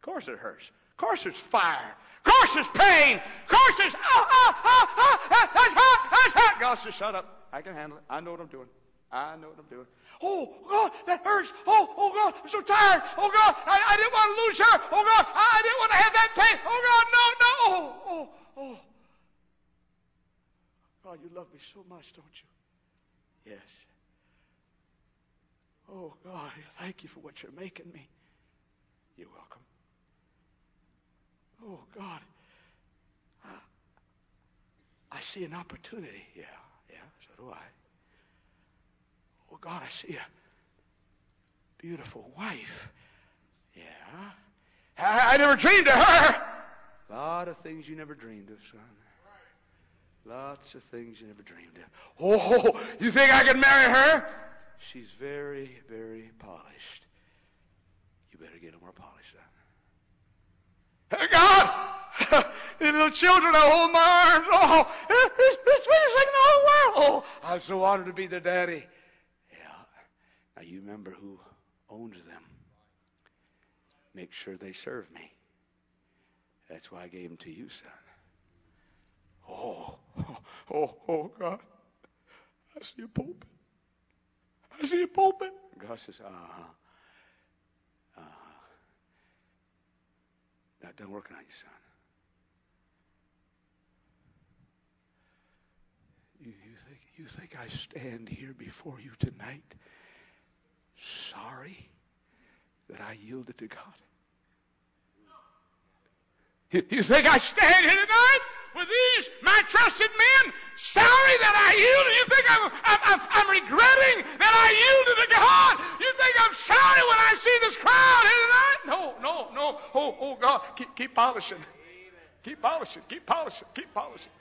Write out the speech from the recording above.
Of course it hurts. Of course there's fire. Of course there's pain. Of course there's, that's hot, that's hot. God says, shut up. I can handle it. I know what I'm doing. I know what I'm doing. Oh, God, that hurts. Oh, God, I'm so tired. Oh, God, I didn't want to lose her. Oh, God, I didn't want to have that pain. Oh, God, no, no. Oh. God, you love me so much, don't you? Yes. Oh, God, thank you for what you're making me. You're welcome. Oh, God, I see an opportunity. Yeah, so do I. Oh, God, I see a beautiful wife. Yeah. I never dreamed of her. A lot of things you never dreamed of, son. Lots of things you never dreamed of. Oh, you think I could marry her? She's very, very polished. You better get her more polished, son. Hey, God! The little children I hold in my arms. Oh, it's sweetest thing in the whole world. Oh, I'm so honored to be their daddy. Now, you remember who owns them. Make sure they serve me. That's why I gave them to you, son. Oh, God. I see a pulpit. I see a pulpit. God says, Not done working on you, son. You think I stand here before you tonight sorry that I yielded to God? You think I stand here tonight with these, my trusted men, sorry that I yielded? You think I'm regretting that I yielded to God? You think I'm sorry when I see this crowd here tonight? No. Oh, God, keep polishing. Keep polishing.